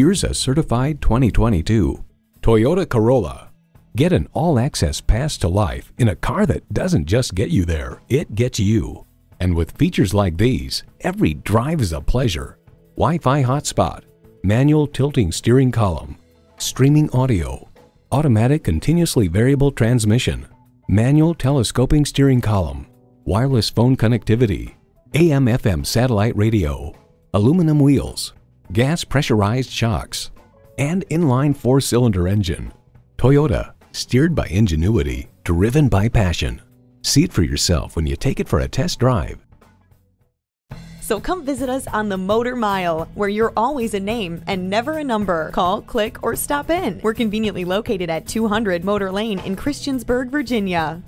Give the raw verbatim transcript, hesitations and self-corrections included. Here's a certified twenty twenty-two Toyota Corolla. Get an all-access pass to life in a car that doesn't just get you there, it gets you. And with features like these, every drive is a pleasure. Wi-Fi hotspot, manual tilting steering column, streaming audio, automatic continuously variable transmission, manual telescoping steering column, wireless phone connectivity, A M F M satellite radio, aluminum wheels, gas pressurized shocks, and inline four-cylinder engine. Toyota, steered by ingenuity, driven by passion. See it for yourself when you take it for a test drive. So come visit us on the Motor Mile, where you're always a name and never a number. Call, click, or stop in. We're conveniently located at two hundred Motor Lane in Christiansburg, Virginia.